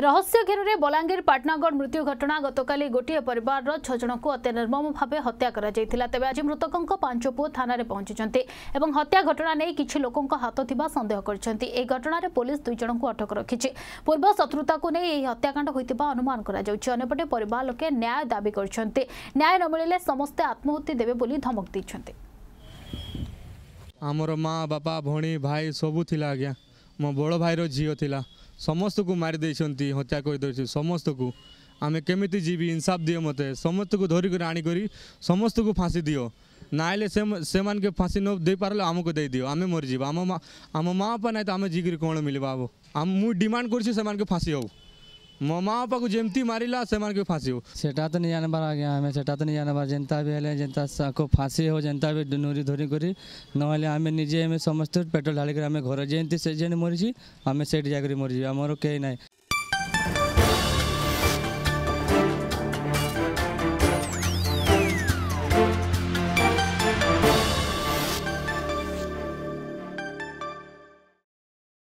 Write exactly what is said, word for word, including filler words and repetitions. रहस्य घेर बलांगीर पाटणागड मृत्यु घटना गतकाली गोटे परिवार छह जन को अति निर्मम भाव हत्या कर तेज आज मृतकों पांच पुओ थाना पहुंची हत्या घटना नहीं किसी लोकों हाथ थिबा संदेह कर घटना पुलिस दुई जन को अटक रखी पूर्व शत्रुता को नहीं यह हत्याकांड होता अनुमान करपटे परिवार लोके न्याय दाबी करछन्ते न्याय न मिले समस्ते आत्महत्या देवे धमक देछन्ते। हमर माँ बापा भणी भाई सबू थिला आज्ञा मो बड़ भाईर झीओ थिला समस्त को मारी देछन्ती हत्या कर दे समस्त को आम केमिति जीवी इंसाफ दियो मत समस्त को धरिक आनिक समस्त को फाँसी दियो नाइले से मान के फाँसी न दे पारे आमको दे दियो आम मरीज आम आम माँ बापा नहीं तो आम जीकर कौन मिलवा अब आम मुझे डिमांड कर फाँसी हो मो माँ बापा को जमती मारा से मान के फाँसी हो सेटा तो नहीं जानबार आज्ञा आम सेटा तो नहीं जानबार जनता भी है जनता को फाँसी हो जनता भी डुनुरी धरी करी नहले आम निजे समस्त पेट्रोल ढालिक आम घर जेमती से जेन मरीज आम सेठ जाकर मरीज आमर कहीं ना।